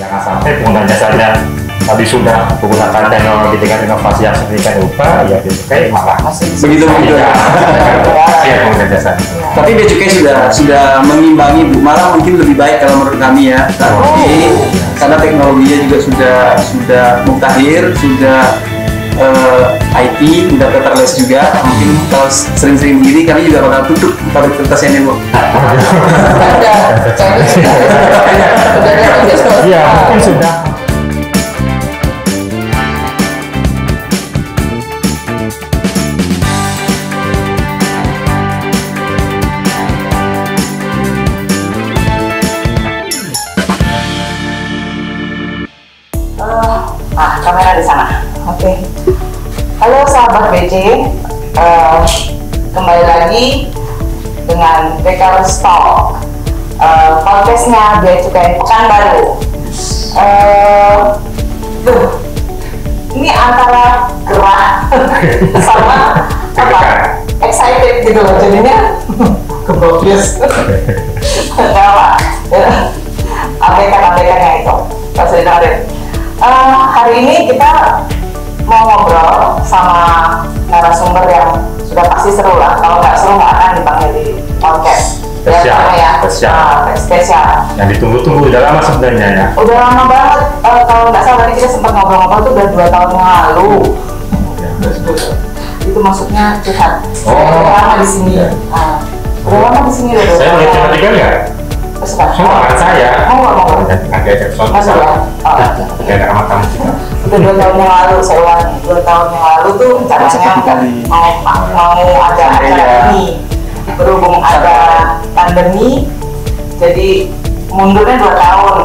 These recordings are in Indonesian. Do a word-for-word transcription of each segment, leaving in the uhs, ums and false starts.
Jangan sampai penggunanya saja tadi sudah menggunakan teknologi dengan inovasi yang sedemikian rupa, ya Bea Cukai malah masih begitu-begitu ya. Tapi Bea Cukai sudah sudah mengimbangi, Bu, malah mungkin lebih baik kalau menurut kami ya. Tapi karena teknologinya juga sudah sudah mutakhir, sudah Uh, I T udah paperless juga, mungkin kalau sering-sering begini kami juga bakal tutup fakultas yang demo. Iya, mungkin sudah. Ah, kamera di sana. Oke, okay. Halo sahabat B C, uh, kembali lagi dengan Bekaru's Talk, uh, podcastnya Bea Cukai Pekanbaru. Uh, tuh, ini antara gerah sama apa? Excited gitu loh, jadinya keblokis. Gak apa, abk-abknya itu, pas ditarik. Uh, hari ini kita mau ngobrol sama narasumber yang sudah pasti seru lah. Kalau nggak seru nggak akan dipanggil di podcast. Spesial, ya, spesial, nah, spesial. Yang ditunggu-tunggu udah lama sebenarnya ya. Udah lama banget. Uh, kalau nggak salah tadi kita sempat ngobrol-ngobrol tuh udah dua tahun yang lalu. Ya, itu maksudnya curhat. Oh, udah lama di sini. Ya. Nah, udah lama di sini loh. Saya mulai curhat tiga nggak? Sudah. Makan saya. Mau nggak mau? Agak ekspon. Masuk lah. Tidak amat kamu juga. Udah dua tahun yang lalu, saya ulangi dua tahun yang lalu tuh caranya mau mau ada acara ini, berhubung ada pandemi, jadi mundurnya dua tahun,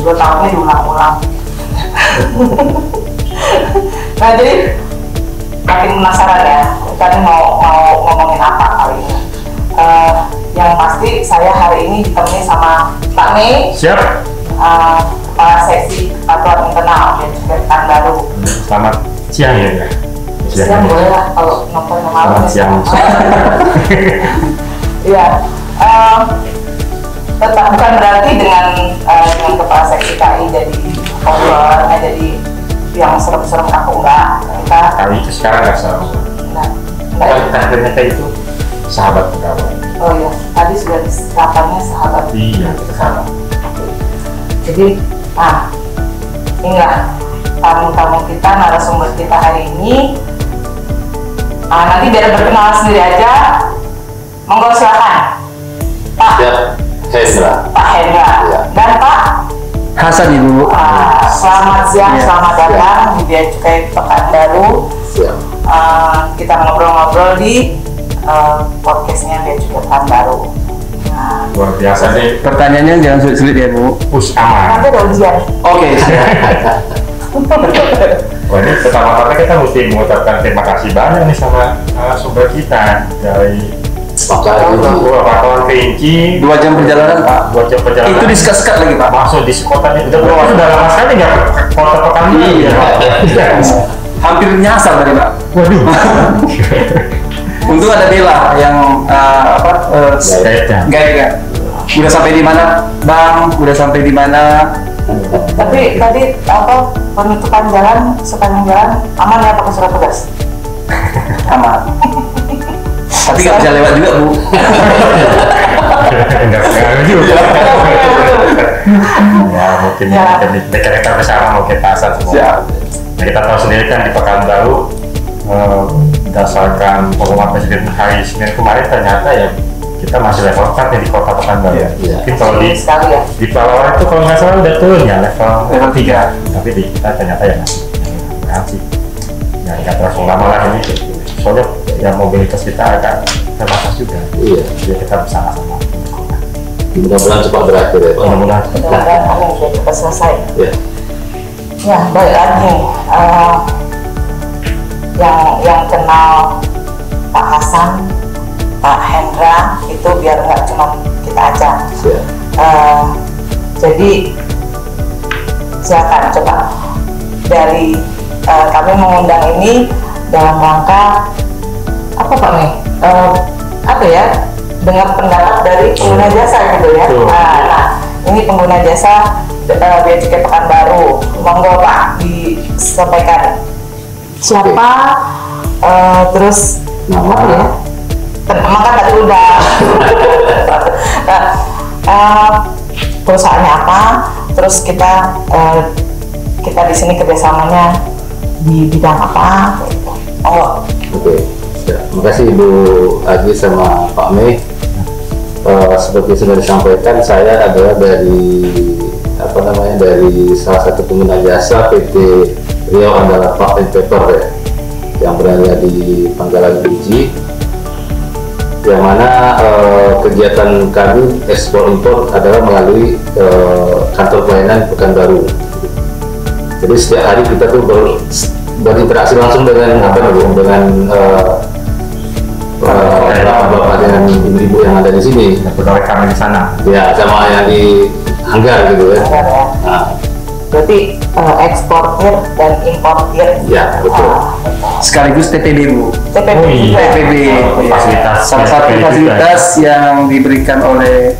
dua tahunnya diulang-ulang. Nah jadi makin penasaran ya, kami mau mau ngomongin apa kali ini? Uh, yang pasti saya hari ini ditemani sama Pak Me. Siap. Uh, Kepala Seksi Kepatuhan Internal dan juga Pekanbaru. Selamat siang ya? Ya? Siang, siang boleh lah kalau nonton malam. Selamat siang. Iya. um, Tetap bukan berarti dengan, uh, dengan Kepala Seksi K I jadi obrolannya jadi yang serem-serem aku enggak. Kita kami itu sekarang enggak serem. Nah, kita ternyata itu sahabat pegawai. Oh iya, tadi sudah diserapannya sahabat. Iya, sahabat. Jadi nah, inilah tamu-tamu kita, narasumber kita hari ini. Nah, nanti biar berkenalan sendiri aja. Monggo silakan. Pak Hendra. Pak Hendra. Ya. Dan Pak Hasan Ibu. Ah, selamat siang, ya. Selamat datang ya. Di Bea Cukai Pekanbaru. Ya. Uh, kita ngobrol-ngobrol di uh, podcastnya Bea Cukai Pekanbaru. Luar biasa nih. Pertanyaannya jangan sulit-sulit ya Bu. Us aman. Nanti ada ujian. Oke. Wah ini pertama-tama kita mesti mengucapkan terima kasih banyak nih sama uh, sumber kita dari Pak Kawan Kerinci. Dua jam perjalanan Pak. Dua jam perjalanan. Itu diskat-skat lagi Pak. Masuk di kota ini. Udah lama sekali nggak kota Pekanbaru. Iya. Hampir nyasar tadi Pak. Waduh. Untung ada Bella yang uh, apa uh, gaya gaya udah sampai di mana bang udah sampai di mana tapi tadi apa penutupan jalan sepanjang jalan aman ya pakai surat tugas aman tapi nggak bisa lewat juga Bu nggak bisa juga ya mungkin dekat-dekat bersama mungkin pasar semua nah kita tahu sendiri kan di Pekanbaru berdasarkan pengumuman Presiden hari Senin kemarin ternyata ya kita masih level empat ya di kota Pekanbaru. Iya, iya. Mungkin kalau di ya. Di Palawan itu kalau nggak salah udah turun ya level level tiga. Tapi di kita ternyata ya masih masih ya nggak terlalu lama lah ini. Soalnya ya mobilitas kita agak terbatas juga. Iya. Jadi kita bersama-sama. Mudah-mudahan cepat berakhir ya. Mudah-mudahan cepat berakhir. Mudah-mudahan cepat selesai. Iya. Ya baik lagi. Uh, yang yang kenal Pak Hasan, Pak Hendra itu biar nggak cuma kita aja. Yeah. Uh, jadi silakan coba dari uh, kami mengundang ini dalam rangka apa Pak Nih? Uh, apa ya? Dengar pendapat dari pengguna jasa gitu ya. Uh, nah ini pengguna jasa uh, Bea Cukai Pekanbaru. Monggo Pak disampaikan siapa uh, terus nomor ya. Teman kan tadi udah uh, perusahaannya apa, terus kita uh, kita di sini kerjasamanya di bidang apa? Oh, oke. Ya, terima kasih Bu Agi sama Pak Me. Uh, seperti sudah disampaikan, saya adalah dari apa namanya dari salah satu pengguna jasa P T R I O adalah P A P Infektor ya, yang berada di Pangkalan Biji, yang mana uh, kegiatan kami ekspor impor adalah melalui uh, kantor pelayanan Pekanbaru. Jadi setiap hari kita tuh ber, berinteraksi langsung dengan apa namanya dengan uh, bapak-bapak dengan ibu-ibu yang ada di sini, pegawai kami di sana. Ya, sama yang di Hanggar gitu ya. Hanggar ya. Nah. Berarti uh, eksportir dan importir. Ya, betul. Ah. Sekaligus T P B Bu. T P B. Oh, iya. T P B. Oh, fasilitas. Salah satu fasilitas yang diberikan oleh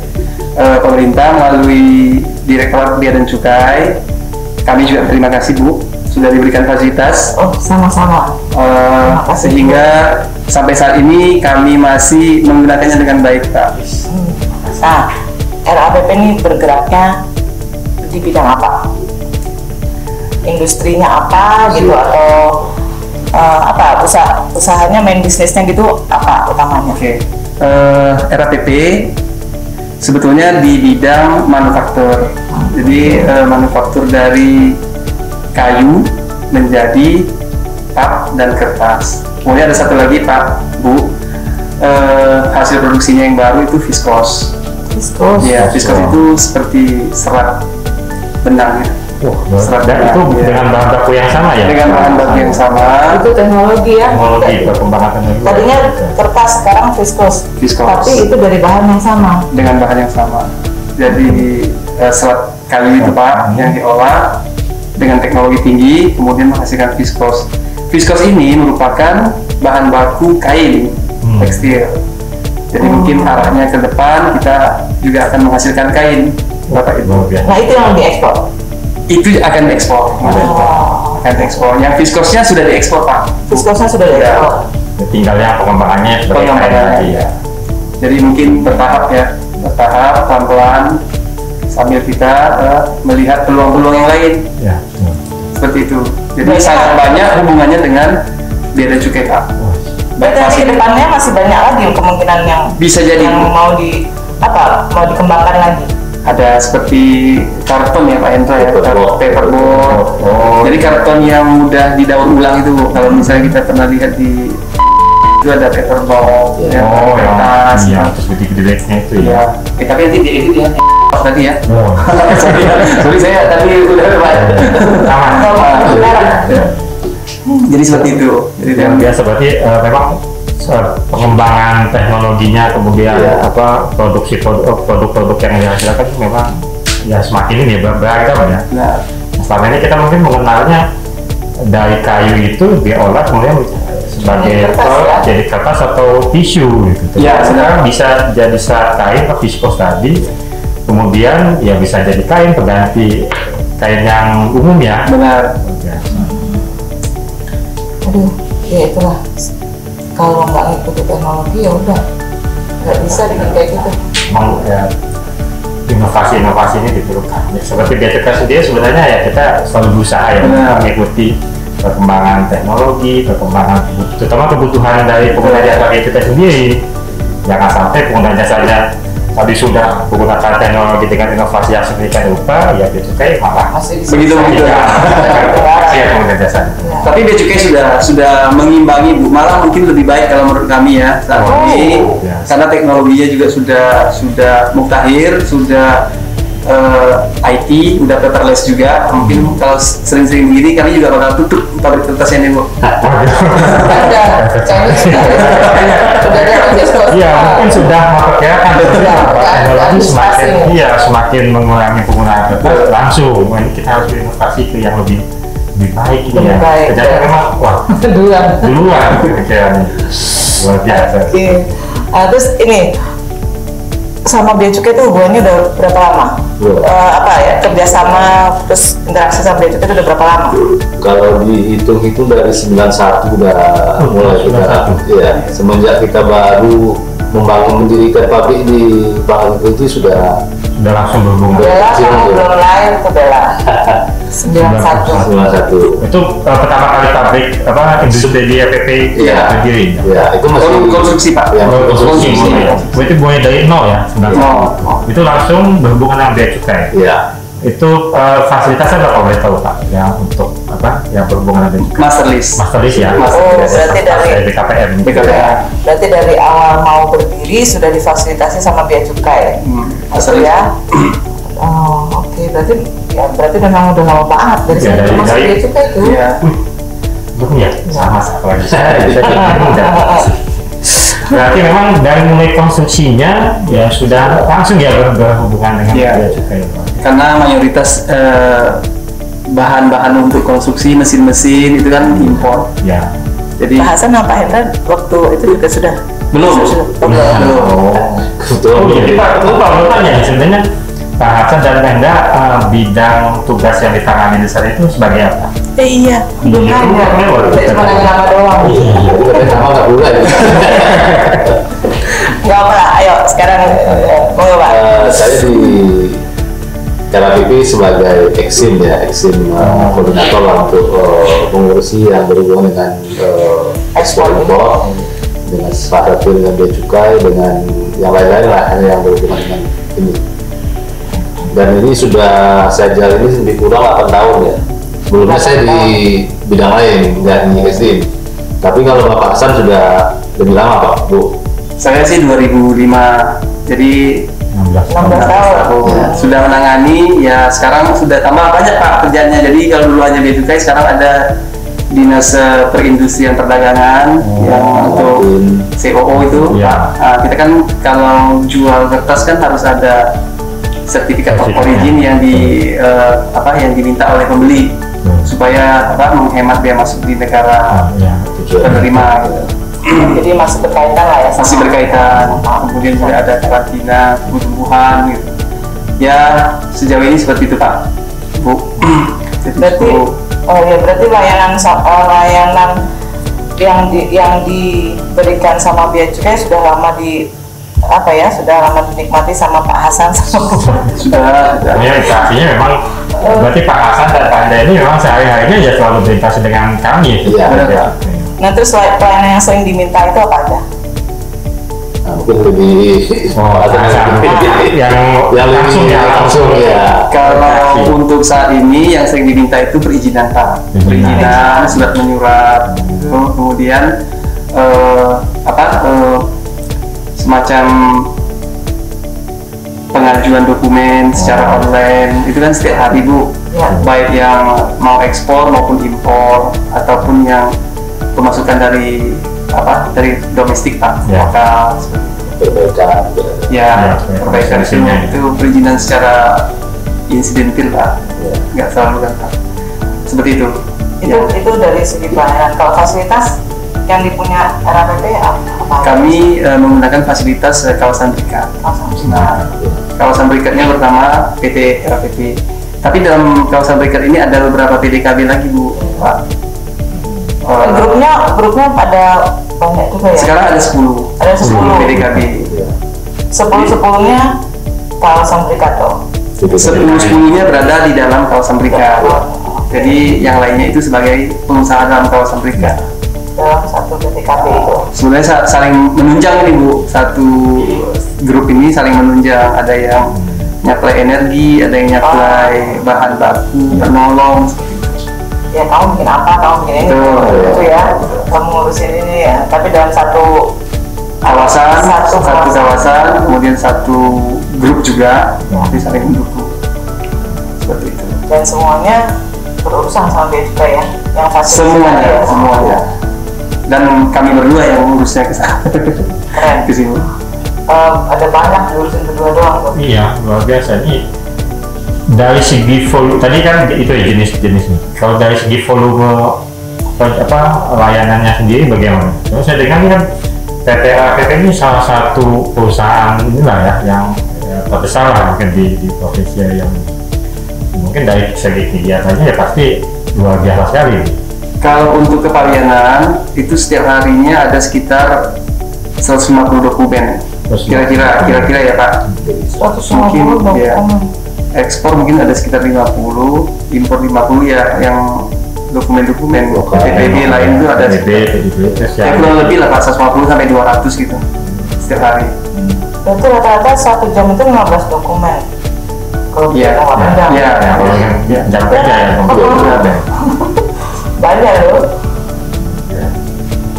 uh, pemerintah melalui Direktorat Bea dan Cukai. Kami juga terima kasih Bu sudah diberikan fasilitas. Oh, sama-sama. Uh, kasih, sehingga Bu, sampai saat ini kami masih menggunakannya dengan baik, Pak. Hmm. Nah, R A P P ini bergeraknya di bidang apa? Industrinya apa gitu, atau uh, apa usaha usahanya main bisnisnya gitu apa utamanya? Oke. Okay. Uh, R A P P sebetulnya di bidang manufaktur. Hmm. Jadi hmm. Uh, manufaktur dari kayu menjadi pap dan kertas. Kemudian ada satu lagi Pak Bu, eh, hasil produksinya yang baru itu viskos. Viskos. Ya, viskos itu seperti serat benang ya. Wah, serat benang itu ya, dengan bahan baku yang sama ya. Dengan bahan baku yang sama. Itu teknologi ya. Teknologi perkembangan teknologi. Tadinya kertas, sekarang viskos. Viskos. Tapi itu dari bahan yang sama. Dengan bahan yang sama. Jadi eh, serat kayu itu Pak yang diolah dengan teknologi tinggi, kemudian menghasilkan viskos. Viskos ini merupakan bahan baku kain hmm. tekstil. Jadi hmm. mungkin arahnya ke depan kita juga akan menghasilkan kain, Bapak Ibu. Nah itu yang diekspor? Itu akan diekspor. Oh. Akan diekspor. Yang viskosnya sudah diekspor Pak. Viskosnya sudah diekspor. Ya. Tinggalnya pengembangannya seperti kain tadi ya. Jadi mungkin bertahap ya, bertahap pelan-pelan, sambil kita uh, melihat peluang-peluang yang lain ya, ya, seperti itu. Jadi banyak, sangat banyak hubungannya dengan Bea dan Cukai Pak. Baik, nanti ke depannya masih banyak lagi kemungkinan yang bisa jadi yang mau di apa mau dikembangkan lagi. Ada seperti karton ya Pak Hendra ya, paperboard. Oh. Jadi karton yang mudah didaur ulang itu kalau misalnya kita pernah lihat di itu ada paperboard, oh, ya, kertas, iya, nah, terus gede-gedenya itu ya. Ya. Eh, tapi nanti di edit ya. Tadi ya, oh. Sorry, sorry saya tadi udah banyak. Aman. Jadi seperti itu. Jadi yang biasa berarti uh, memang pengembangan teknologinya kemudian ya, apa produksi produk-produk yang dihasilkan memang ya semakin ini beragam ya. Nah, selama ini kita mungkin mengenalnya dari kayu itu diolah kemudian sebagai kertas, jadi kertas atau tisu gitu. Ya, sekarang bisa jadi serat kain atau viskos tadi. Kemudian ya bisa jadi kain pengganti kain yang umum ya. Benar. Ya. Aduh, ya itulah. Kalau nggak ngikuti teknologi ya udah nggak bisa dengan kayak gitu. Memang ya, inovasi-inovasi ini diperlukan. Ya, seperti Bea Cukai sendiri sebenarnya ya kita selalu berusaha ya mengikuti perkembangan teknologi, perkembangan terutama kebutuhan dari pengguna jasa kita sendiri. Jangan sampai pengguna jasanya tadi sudah menggunakan teknologi dengan inovasi yang sedemikian rupa, ya Bea Cukai malah begitu-begitu ya. Tapi Bea Cukai sudah sudah mengimbangi Bu, malah mungkin lebih baik kalau menurut kami ya saat oh, ini, biasa. Karena teknologinya juga sudah sudah mutakhir, sudah uh, I T, sudah paperless juga. Mungkin hmm. kalau sering-sering begini kami juga bakal tutup pabrik kertasnya nih Bu. Iya, mungkin sudah memperkirakan teknologi semakin iya semakin mengurangi penggunaan kertas langsung. Ini kita harus berinovasi ke yang lebih lebih baik ya. Kerjanya memang wah duluan duluan pikirannya luar biasa. Oke, terus ini sama Bea Cukai itu hubungannya udah berapa lama? wow. uh, apa ya kerjasama terus interaksi sama D J B C itu udah berapa lama? Kalau dihitung-hitung dari sembilan puluh satu udah hmm, mulai kita ya semenjak kita baru membangun mendirikan pabrik di Bangkok itu sudah sudah langsung berhubungan. Bela sama belum lain ke Bela. sembilan puluh satu Itu uh, pertama kali pabrik apa industri di R A P P berdiri. Iya, ya, itu masih oh, konstruksi Pak. Ya, konstruksi. Berarti mulai dari nol ya, sembilan puluh satu Ya. Oh. Itu langsung berhubungan dengan Bea Cukai. Iya. Itu uh, fasilitasnya apa boleh tahu Pak? Ya untuk apa? Yang berhubungan dengan master list. Master list ya. Master oh, ya, berarti ya, dari B K P M. B K P M. Berarti dari awal mau berdiri sudah difasilitasi sama Bea Cukai. Hmm. Master list. Ya. Oh, oke. Okay. Berarti ya berarti memang udah lama banget dari ya, dari Bea Cukai itu. Iya. Iya, sama sekali. Berarti memang dari mulai konsumsinya ya sudah langsung ya ber- berhubungan dengan ya. Bea Cukai. Karena mayoritas eh, bahan-bahan untuk konstruksi, mesin-mesin itu kan impor. Ya. Jadi Pak Hasan sama Pak Hendra waktu itu juga sudah belum. Sudah, belum. belum. Oh, betul. Oh, jadi Pak, itu Pak mau tanya sebenarnya Pak Hasan dan Pak Hendra uh, bidang tugas yang ditangani di sana itu sebagai apa? Eh, iya, belum ada. Cuma nama doang. Bukan nama nggak bulan. Nggak apa. Ayo sekarang mau Pak. Saya di R A P P sebagai eksim ya, eksim uh, koordinator lah untuk uh, pengurusi yang berhubungan dengan uh, ekspor impor, dengan sepakatnya dengan Bea Cukai, dengan yang lain-lain lah yang berhubungan dengan ini. Dan ini sudah saya jalani lebih kurang delapan tahun ya. Sebelumnya saya di bidang lain dan eksim. Tapi kalau Bapak Hasan sudah lebih lama Pak Bu. Saya sih dua ribu lima jadi enam belas tahun Ya. Sudah menangani ya sekarang sudah tambah banyak Pak kerjanya. Jadi kalau dulu hanya Bea Cukai sekarang ada dinas perindustrian perdagangan oh, yang untuk C O O itu ya. Nah, kita kan kalau jual kertas kan harus ada sertifikat of origin yang di uh, apa yang diminta oleh pembeli hmm. supaya apa menghemat biaya masuk di negara ya, penerima gitu. Jadi masih berkaitan lah ya sama masih berkaitan, kemudian juga ada karantina, tumbuh-tumbuhan gitu. Ya sejauh ini seperti itu Pak, Bu. Berarti, oh ya berarti layanan layanan yang di, yang diberikan sama Bea Cukai sudah lama di apa ya sudah lama dinikmati sama Pak Hasan sama Bu. Sudah. Realisasinya memang berarti Pak Hasan dan Pak Hendra ini memang sehari-harinya ya selalu berinteraksi dengan kami. Iya. Ya. Nah terus pelayanan yang sering diminta itu apa aja? Nah, mungkin lebih oh, ada yang yang langsung ya langsung ya. Kalau ya. Untuk saat ini yang sering diminta itu perizinan Pak, perizinan, surat menyurat, hmm. kemudian eh, apa eh, semacam pengajuan dokumen secara online itu kan setiap hari Bu, ya. Baik yang mau ekspor maupun impor ataupun yang pemasukan dari apa dari domestik Pak ya. Maka perbaikan ya, ya perbaikan isinya itu perizinan secara insidentil Pak nggak ya. Selalu kan Pak seperti itu itu ya. Itu dari segi pelayanan kalau fasilitas yang dipunya R A P P apa kami uh, menggunakan fasilitas uh, kawasan berikat nah ya. Kawasan berikatnya pertama P T R A P P tapi dalam kawasan berikat ini ada beberapa P D K B lagi Bu Pak. Uh, grupnya grupnya pada banyak juga ya. Sekarang ada sepuluh. Ada sepuluh P D K B. Sepuluh sepuluhnya kawasan berikat toh. Sepuluh sepuluhnya berada di dalam kawasan berikat. Jadi yang lainnya itu sebagai pengusaha dalam kawasan berikat. Dalam satu P D K B itu. Sebenarnya saling menunjang nih Bu. Satu grup ini saling menunjang. Ada yang nyaplai energi, ada yang nyaplai bahan baku, penolong. Ya kamu bikin apa, kamu bikin ini, itu ya, kamu ngurusin ini ya. Tapi dalam satu kawasan, satu kawasan, kemudian satu grup juga, nanti saling mendukung seperti itu. Dan semuanya berurusan sama Bea Cukai ya, yang fasilitas semuanya, ya. Semuanya. Dan kami berdua yang mengurusnya ke sana, ke sini. Um, ada banyak diurusin berdua doang. Kok. Iya, luar biasa nih. Dari segi volume tadi kan itu ya jenis-jenisnya. Kalau dari segi volume apa layanannya sendiri bagaimana? Kalau saya dengar kan P T R A P P ini salah satu perusahaan inilah ya yang ya, kota besar lah mungkin di, di provinsi yang mungkin dari segi kegiatannya ya pasti luar biasa sekali. Kalau untuk keparianan itu setiap harinya ada sekitar seratus lima puluh dokumen kira-kira kira-kira ya Pak. seratus lima puluh mungkin dokumen. Ya ekspor mungkin ada sekitar lima puluh, impor lima puluh ya yang dokumen-dokumen P D K B lain itu ada sekitar kurang lebih lah seratus lima puluh sampai dua ratus gitu setiap hari. Berarti rata-rata satu jam itu lima belas dokumen. Kalau yeah, yeah, yeah, yeah, yeah. jam kerja ya, ya. Banyak loh. Yeah.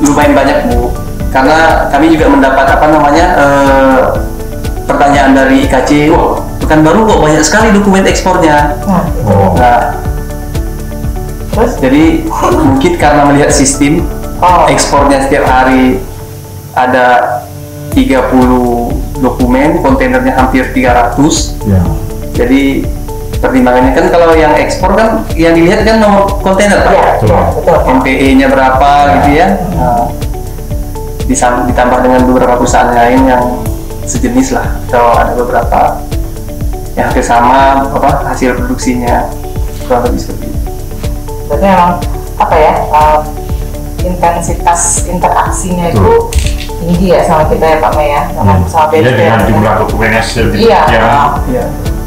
Lumayan banyak Bu, karena kami juga mendapat apa namanya eh, pertanyaan dari I K C. Wah, Pekanbaru kok banyak sekali dokumen ekspornya. Oh. Nah, terus jadi mungkin karena melihat sistem oh. ekspornya setiap hari ada tiga puluh dokumen, kontainernya hampir tiga ratus. Yeah. Jadi pertimbangannya kan kalau yang ekspor kan yang dilihat kan nomor kontainer Pak. Ya, betul. M P E-nya berapa ya. Gitu ya. Nah, ditambah dengan beberapa perusahaan lain yang sejenis lah atau ada beberapa yang hampir sama apa hasil produksinya kurang lebih seperti itu. Berarti memang apa ya uh, intensitas interaksinya itu tinggi ya sama kita ya Pak Me ya sama hmm. sama Bea. Iya dengan jumlah dokumennya sedikit. Iya. Ya. Ya.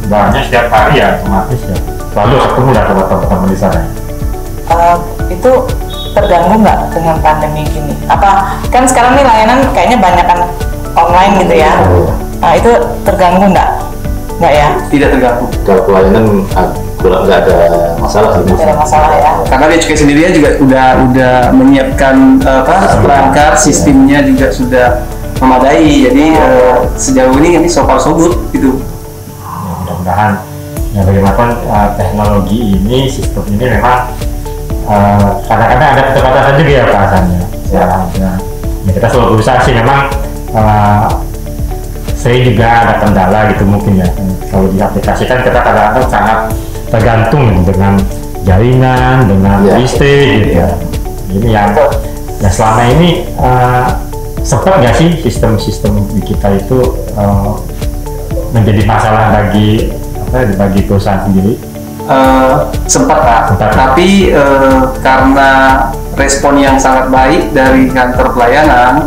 Bahannya setiap hari ya, otomatis ya. Selalu ketemu lah teman-teman di sana. Uh, itu terganggu nggak dengan pandemi gini? Apa kan sekarang nih layanan kayaknya banyak kan online gitu ya? Oh. Nah, itu terganggu nggak? Nggak ya? Tidak terganggu. Kalau pelayanan kurang nggak ada masalah sih. Tidak ada masalah ya. Karena Bea Cukai sendirinya juga udah udah menyiapkan apa perangkat sistemnya ya. Juga sudah memadai. Jadi uh, sejauh ini ini so far so good gitu. Mudah-mudahan ya bagaimanapun uh, teknologi ini sistem ini memang uh, kadang-kadang ada keterbatasan juga ya Pak Hasan ya. Ya, ya. Ya kita selalu berusaha sih memang uh, saya juga ada kendala gitu mungkin ya kalau diaplikasikan kita kadang-kadang sangat tergantung dengan jaringan dengan ya. Listrik gitu ya. Jadi yang ya selama ini uh, sempat nggak sih sistem-sistem di kita itu uh, menjadi masalah bagi apa bagi perusahaan sendiri? Uh, sempat Pak, sempat, tapi uh, karena respon yang sangat baik dari kantor pelayanan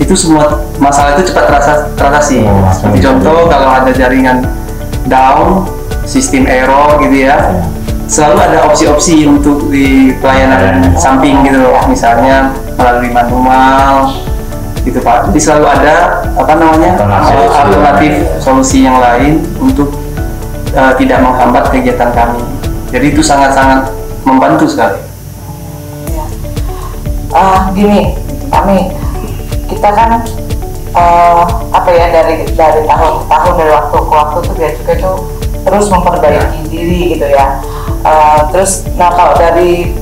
itu semua masalah itu cepat teratasi. Oh, seperti contoh itu. Kalau ada jaringan down, sistem error gitu ya, ya. Selalu ada opsi-opsi untuk di pelayanan ya. Samping gitu loh, misalnya melalui manual. Gitu Pak, jadi selalu ada apa namanya alternatif, alternatif solusi yang lain untuk uh, tidak menghambat kegiatan kami. Jadi itu sangat-sangat membantu sekali. Ya. Uh, gini, kami kita kan uh, apa ya dari dari tahun ke tahun dari waktu ke waktu tuh Bea Cukai itu terus memperbaiki ya. Diri gitu ya. Uh, terus, nah kalau dari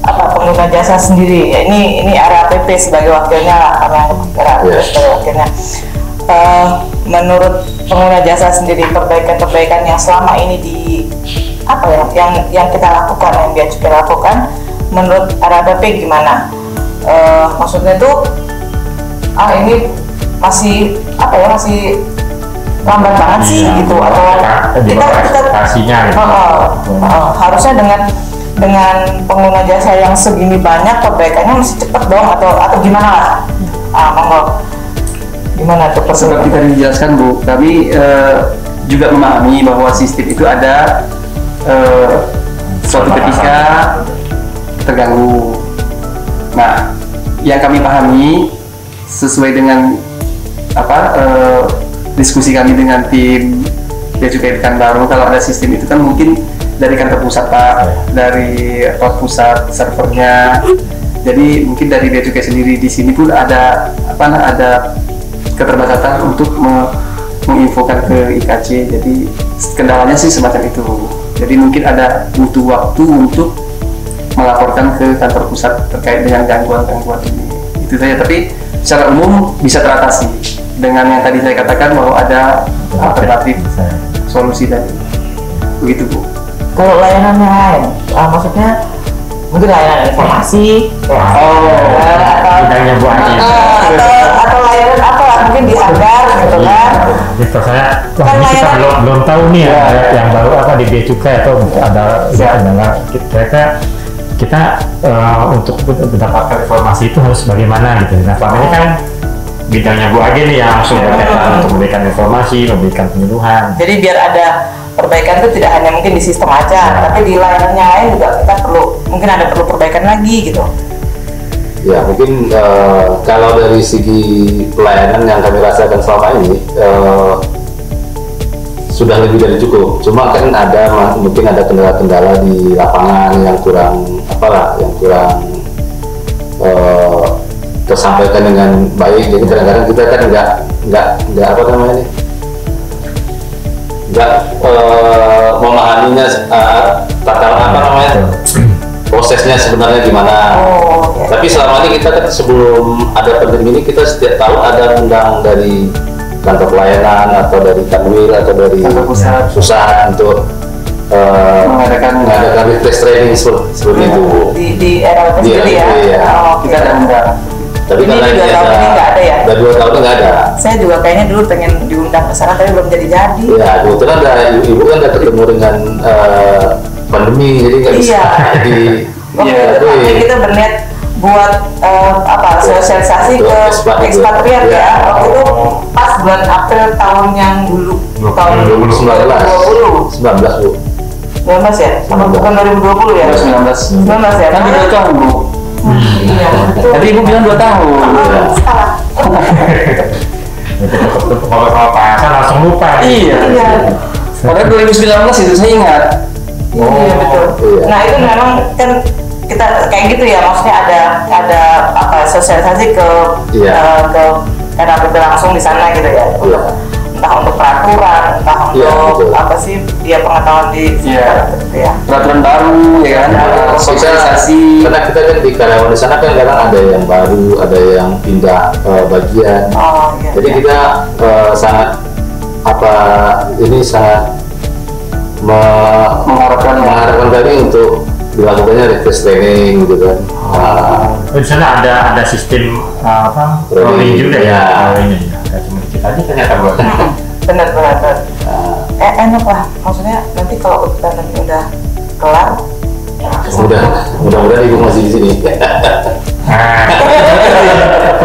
apa pengguna jasa sendiri ya, ini ini R A P P sebagai wakilnya lah karena R A P P yes. sebagai wakilnya uh, menurut pengguna jasa sendiri perbaikan-perbaikan yang selama ini di apa ya yang yang kita lakukan yang Bea Cukai lakukan menurut R A P P gimana uh, maksudnya tuh ah ini masih apa ya masih lambat banget sih iya, gitu atau kita kita oh, oh, oh, harusnya dengan dengan pengguna jasa yang segini banyak perbaikannya mesti cepet dong atau atau gimana lah? Ah, monggo gimana tuh persoalan kita dijelaskan Bu. Kami uh, juga memahami bahwa sistem itu ada uh, suatu ketika terganggu. Nah, yang kami pahami sesuai dengan apa uh, diskusi kami dengan tim Bea Cukai Pekanbaru kalau ada sistem itu kan mungkin dari kantor pusat Pak, ya. Dari kantor pusat servernya. Jadi mungkin dari Bea Cukai sendiri di sini pun ada apa ada keterbatasan untuk me, menginfokan ke I K C. Jadi kendalanya sih semacam itu. Jadi mungkin ada butuh waktu untuk melaporkan ke kantor pusat terkait dengan gangguan-gangguan ini. Itu saja. Tapi secara umum bisa teratasi dengan yang tadi saya katakan bahwa ada alternatif solusi tadi. Begitu Bu. Kalau layanan yang lain, uh, maksudnya mungkin layanan informasi, oh, ya, atau, atau, atau, atau layanan apa mungkin disadar gitu kan. Jadi saya wah ini kita belum belum tahu nih ya yang baru apa di Bea Cukai atau ada dengar mereka kita untuk mendapatkan informasi itu harus bagaimana gitu. Nah selama ini kan bidangnya Bu Agi nih yang langsung berkaitan untuk memberikan informasi, memberikan penyuluhan. Jadi biar ada perbaikan itu tidak hanya mungkin di sistem aja, tapi di layanannya lain juga kita perlu mungkin ada perlu perbaikan lagi gitu. Ya mungkin uh, kalau dari segi pelayanan yang kami rasakan selama ini uh, sudah lebih dari cukup. Cuma kan ada mungkin ada kendala-kendala di lapangan yang kurang apalah, yang kurang uh, tersampaikan dengan baik. Jadi kadang-kadang kita kan nggak nggak nggak apa namanya nih nggak uh, memahaminya uh, tata apa namanya prosesnya sebenarnya gimana. Oh, okay. Tapi selama ini kita kan sebelum ada pandemi ini kita setiap tahun ada undang dari kantor pelayanan atau dari Kanwil atau dari pusat pusat untuk uh, mengadakan mengadakan refresh training seperti itu di di era itu sendiri ya. Iya. Oh, okay. Kita ada undang. Tapi ini dua tahun ini nggak ada ya? Udah dua tahun nggak ada. Saya juga kayaknya dulu pengen diundang ke sana tapi belum jadi-jadi. Iya, kebetulan ibu kan udah ketemu dengan uh, pandemi jadi nggak bisa. Iya. Iya. Tapi kita berniat buat uh, apa? Sosialisasi ke ekspatriat ya. Waktu itu pas bulan April tahun yang dulu. Tahun dua ribu sembilan belas. dua ribu sembilan belas ya? Bukan dua ribu dua puluh ya? dua ribu sembilan belas. dua ribu sembilan belas ya? Kan udah tahun bu. Iya. Tadi ibu bilang dua tahun. Salah. Kalau Pak Hasan langsung lupa. Iya. Pada dua ribu sembilan belas itu saya ingat. Iya betul. Nah itu memang kan kita kayak gitu ya, maksudnya ada ada apa sosialisasi ke ke R A P P langsung di sana gitu ya. Entah untuk peraturan, entah untuk apa sih dia pengetahuan di peraturan baru ya kan, sosialisasi. Karena kita kan di karyawan di sana kan kadang ada yang baru, ada yang pindah bagian. Jadi kita sangat apa ini sangat mengharapkan mengharapkan kami untuk dilakukannya refresh training gitu kan. Di sana ada ada sistem apa rolling juga ya ini. Tadi ternyata buat benar-benar eh enak lah, maksudnya nanti kalau pandemi udah kelar ya, udah mudah-mudahan ibu masih di sini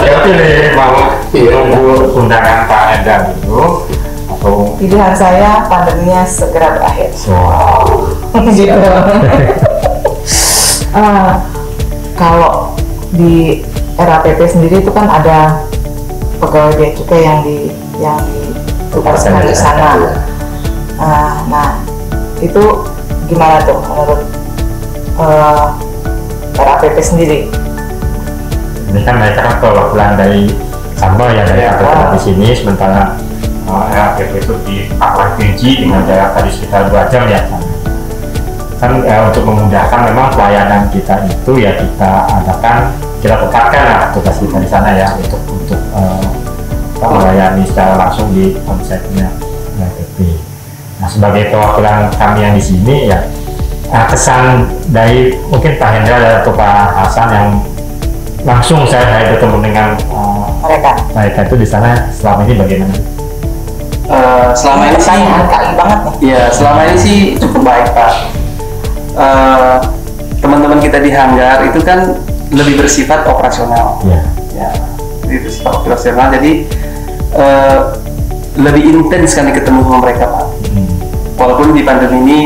ya pilih mau nunggu undangan Pak Hendra dulu atau pilihan saya pandeminya segera berakhir. Wow gitu. uh, kalau di R A P P sendiri itu kan ada pegawai Bea Cukai yang di yang ditugaskan di sana. Nah, nah itu gimana tuh menurut uh, R A P P sendiri? Ini kan mereka kan perwakilan dari Sambal yang mereka berada di sini, sementara uh, R A P P itu di Papua Fiji dengan jarak tadi sekitar dua jam ya kan. Kan eh, untuk memudahkan memang pelayanan kita itu ya kita adakan kita tetapkan lah tugas kita di sana ya untuk untuk uh, melayani secara langsung di konsepnya R A P P. Nah sebagai perwakilan kami yang di sini ya uh, kesan dari mungkin Pak Hendra atau Pak Hasan yang langsung saya, saya bertemu dengan uh, mereka mereka itu di sana selama ini bagaimana? Uh, selama ini sih kali banget nih. Iya selama ini sih cukup baik Pak. Uh, teman-teman kita di hanggar itu kan lebih bersifat operasional, yeah. Ya, lebih bersifat operasional. Jadi uh, lebih intens kali ketemu sama mereka Pak. Mm. Walaupun di pandemi ini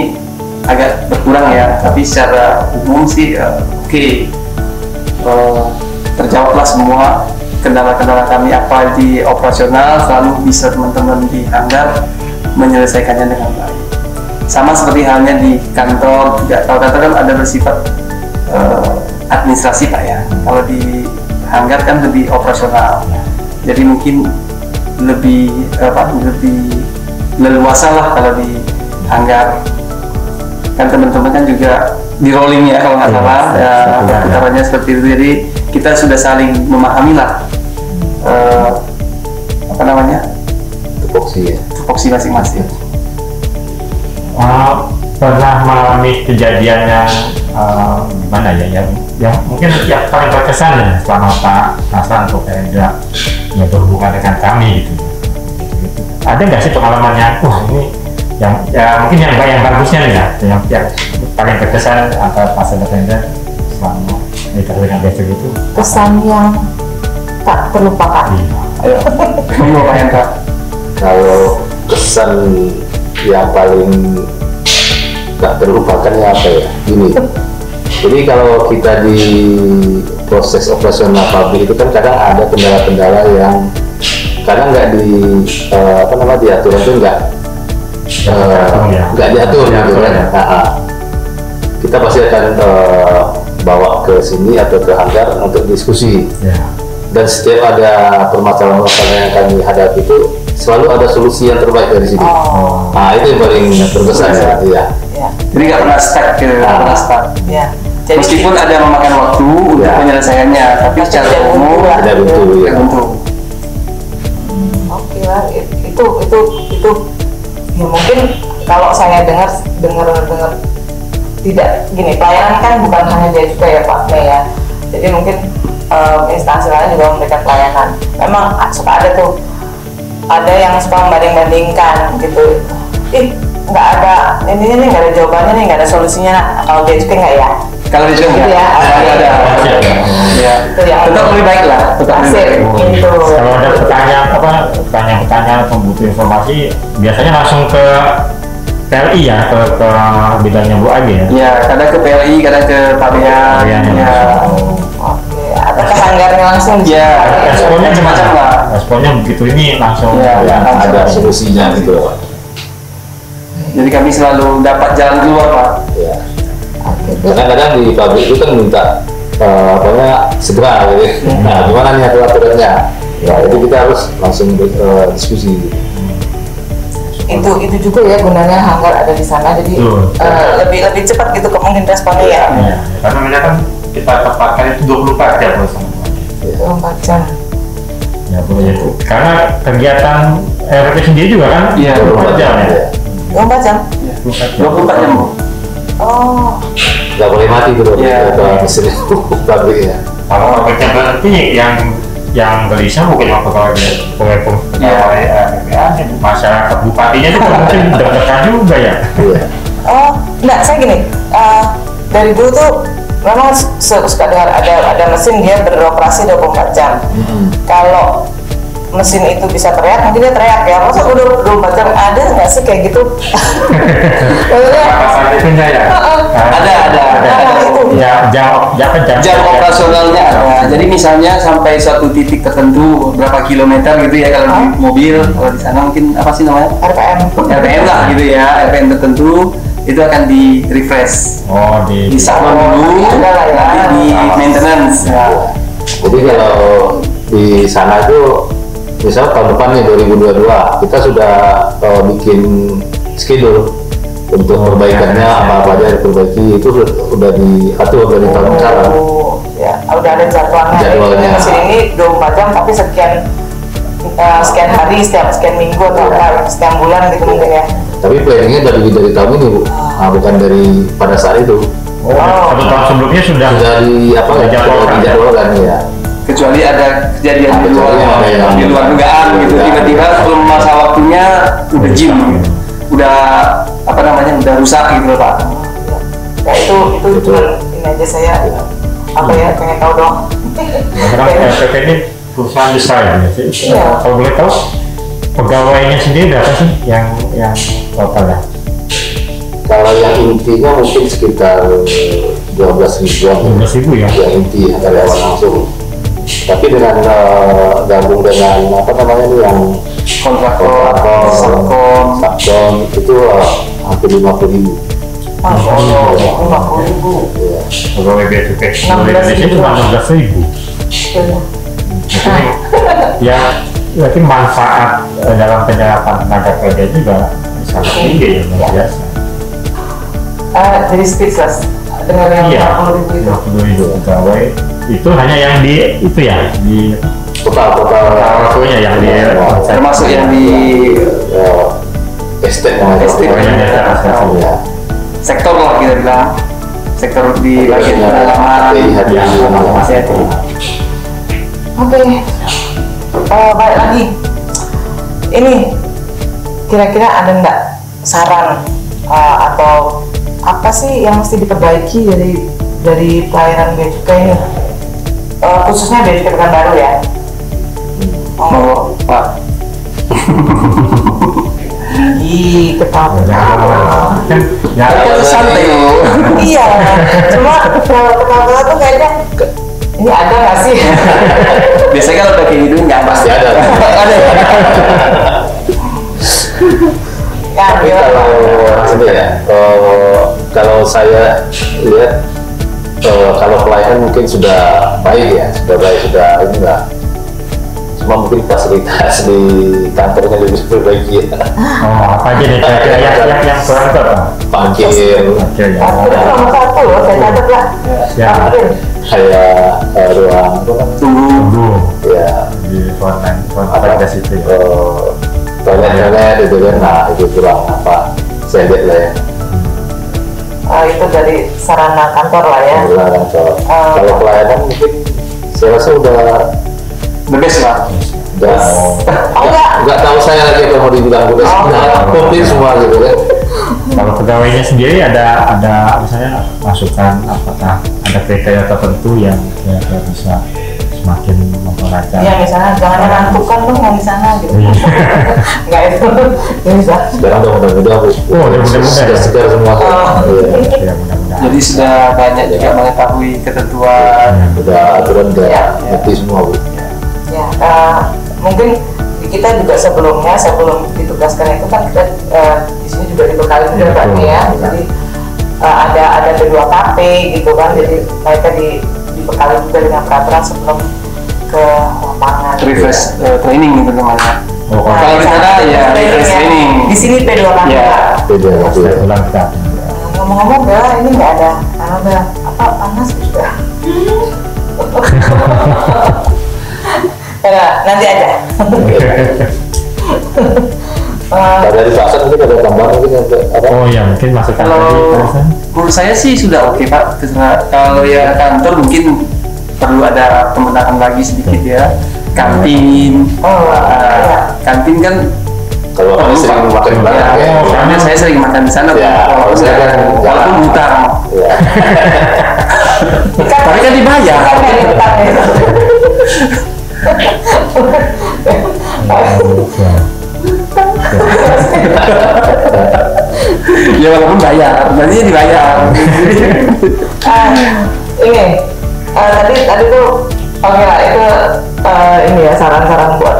agak berkurang ya, tapi secara umum sih uh, oke okay. uh, terjawablah semua kendala-kendala kami apa di operasional. Selalu bisa teman-teman di hanggar menyelesaikannya dengan baik. Sama seperti halnya di kantor, tidak tahu kantor kan ada bersifat uh, administrasi Pak ya. Kalau di hanggar kan lebih operasional, jadi mungkin lebih apa lebih leluasa lah kalau di hanggar. Kan teman-teman kan juga di rolling ya kalau nggak salah ya, putarannya seperti itu. Jadi kita sudah saling memahami lah uh, apa namanya tupoksi ya tupoksi masing-masing. Uh, pernah mengalami kejadian yang uh, gimana ya, yang, yang mungkin yang paling berkesan ya selama Pak Hasan atau Pak Hendra ya berhubungan dengan kami gitu. gitu. Ada nggak sih pengalamannya? Wah ini yang ya, mungkin yang yang bagusnya nih ya, yang, yang paling berkesan antara Pak Hasan dan Pak Hendra selama ini terlihat besok itu. Kesan yang tak terlupakan. Ayo, mau Pak Hendra. Kalau kesan yang paling nggak terlupakan ya apa ya, gini jadi kalau kita di proses operasional pabrik itu kan kadang ada kendala-kendala yang kadang nggak di uh, apa namanya diatur itu nggak nggak uh, diatur gitu kan ya. Nah, kita pasti akan uh, bawa ke sini atau ke hanggar untuk diskusi ya. Dan setiap ada permasalahan-permasalahan yang kami hadapi itu selalu ada solusi yang terbaik dari sini. Oh. Nah itu yang paling terbesar ya. Ya. Jadi nggak pernah stuck gitu, nggak pernah stuck. Ya. Jadi, meskipun ada memakan waktu ya. Untuk penyelesaiannya, tapi secara umum tidak buntu. Ya. Hmm, Oke okay lah, itu itu itu ya mungkin kalau saya dengar dengar dengar tidak gini, pelayanan kan bukan hanya jadi juga ya Pak Me ya. Jadi mungkin um, instansi lain juga memberikan pelayanan. Memang suka ada tuh. Ada yang suka membanding-bandingkan gitu, ih nggak ada ini nih, nggak ada jawabannya nih, nggak ada solusinya. Nah, kalau dia juga nggak ya? Kalau dia juga ya, ada ada. Ya, tetap lebih baik lah. Hasil itu. Kalau ada pertanyaan apa, pertanyaan-pertanyaan pembutuh informasi, biasanya langsung ke P L I ya, ke ke bidangnya Bu Abi ya. Iya, kadang ke P L I, kadang ke Pabian. Ya. Oke, atau ke hanggarnya langsung. Iya, responnya macam-macam lah. Responnya begitu ini langsung ya, ya, ada solusinya gitu loh. Jadi kami selalu dapat jalan keluar Pak. Ya. Kadang-kadang di pabrik itu kan minta uh, apanya segera gitu. Hmm. Nah gimana nih aturan-aturannya? Ya itu kita harus langsung uh, diskusi. Itu itu juga ya gunanya hanggar ada di sana jadi uh, uh, lebih lebih cepat gitu kemungkinan responnya ya. Ya. Karena mereka kan kita tempatkan itu dua puluh empat jam langsung. dua puluh empat jam. Ya, itu. Karena kegiatan R A P P sendiri juga kan iya, dua puluh empat jam ya? dua puluh empat jam? Iya, dua puluh empat jam. Oh nggak boleh mati tuh ya, kalau misalnya pabriknya kalau pabriknya berarti yang yang gelisah mungkin waktu kalau pengepung masyarakat bupatinya itu mungkin deg-degan juga ya? Iya oh, enggak, saya gini uh, dari dulu tuh memang suka dengar ada, ada mesin dia beroperasi dua puluh empat jam. Hmm. Kalau mesin itu bisa teriak, mungkin dia teriak ya. Masa udah dua puluh empat jam ada nggak sih kayak gitu? Maksudnya ya. Ada ada. Ada itu. Ya jam jam jam operasionalnya ada. Jadi misalnya sampai suatu titik tertentu berapa kilometer gitu ya kalau di mobil, kalau di sana mungkin apa sih namanya? R P M. R P M lah gitu ya. R P M tertentu. Itu akan di refresh, oh, di disahkan dulu, nanti di maintenance. Ya. Jadi kalau di sana itu, misal tahun depannya dua ribu dua puluh dua, kita sudah uh, bikin schedule untuk perbaikannya apa-apa aja diperbaiki, itu sudah diatur dari tahun oh, sekarang. Ya, udah ada jadwalnya. Jadwalnya. Mesin ini dua puluh empat jam, tapi sekian uh, sekian hari, setiap sekian minggu atau ya. Setiap bulan gitu mungkin ya. Tapi planningnya dari dari tahun ini Bu, nah, bukan dari pada saat itu. Oh, satu tahun sebelumnya sudah dari apa dijadwalkan ya. Kecuali ada kejadian di luar di luar dugaan gitu, tiba-tiba sebelum masa waktunya udah jim, udah apa namanya udah rusak gitu Pak. Ya itu itu cuma ini aja saya apa ya pengen tahu dong. Karena P P ini perusahaan besar ya, kalau boleh tahu pegawainya sendiri berapa sih yang yang totalnya? Kalau yang intinya mungkin sekitar dua belas ribuan. dua belas ribu ya? Ya inti karyawan langsung. Tapi dengan uh, gabung dengan apa namanya nih yang kontraktor, satkom itu uh, hampir lima puluh ribu. Oh, lima puluh ribu. Iya. Pegawai Bea Cukai. enam belas ribu. enam belas ribu. Ya. Berarti manfaat dalam penyerapan tenaga kerja juga sangat tinggi ya, luar biasa. Uh, jadi speechless dengan yang dua puluh ribu pegawai itu hanya yang di itu ya di total-total waktunya yang di termasuk yang di estate, estate sektor lah kita bilang sektor di bagian pengalaman ya, masih ada. Oke, uh, balik lagi. Ini kira-kira ada nggak saran uh, atau apa sih yang mesti diperbaiki dari dari pelayanan Bea Cukai ini? Uh, khususnya dari Pekanbaru ya. Oh, Pak. Ih, ketawa. Ya, itu santai loh. Iya. Cuma ketawa-ketawa tuh kayaknya ini ada nggak sih? Biasanya kalau bagi hidungnya pasti ada. Ada. Ya, tapi kalau sebenarnya kalau saya lihat kalau pelayanan mungkin sudah baik ya, sudah baik sudah ini lah. Cuma mungkin fasilitas di kantornya lebih berbahagia. Oh, apa aja deh yang yang kurang tuh? Parkir. Parkir nomor satu loh, saya catat lah. Parkir. Saya ruang tunggu. Ya di ruangan ruangan gas itu. Toilet-toilet itu kan, nah itu kurang apa? Saya lihat lah ya. Itu dari sarana kantor lah ya. Sarana kantor. Kalau pelayanan mungkin saya rasa udah beres lah. Udah. Oh enggak. Enggak tahu saya lagi kalau mau dibilang beres. Komplit semua gitu kan. Kalau pegawainya sendiri ada ada misalnya masukan apakah ada kriteria tertentu yang kira-kira bisa semakin memperlancar? Iya misalnya jangan ngantuk kan dong yang di sana gitu. Enggak itu bisa. Sekarang udah mudah-mudah. Oh mudah-mudah. Segar semua. Iya mudah-mudah. Jadi sudah banyak juga mengetahui ketentuan. Sudah aturan sudah ngerti semua bu. Ya mungkin kita juga sebelumnya sebelum ditugaskan itu kan kita di sini juga dibekali juga Pak Me ya. Jadi ada ada kedua K P gitu kan. Jadi mereka di dibekali juga dengan peraturan sebelum ke lapangan. Refresh training gitu namanya. Kalau di sana ya refresh training. Di sini P dua K P. Iya. P dua K P. Ngomong-ngomong Bea, ini nggak ada ada apa panas gitu ya? Nah, nanti aja. Dari Pak Hasan mungkin ada tambahan mungkin ada. Oh ya mungkin masukkan. Kalau menurut saya sih sudah oke Pak. Kalau ya kantor mungkin perlu ada pembenahan lagi sedikit ya. Kantin, kantin kan. Kalau saya sering makan di sana, karena saya sering makan di sana. Walaupun hutang. Tapi kan dibayar. Ya walaupun bayar, berarti dibayar. Ini tadi tadi tuh oke itu ini ya saran-saran buat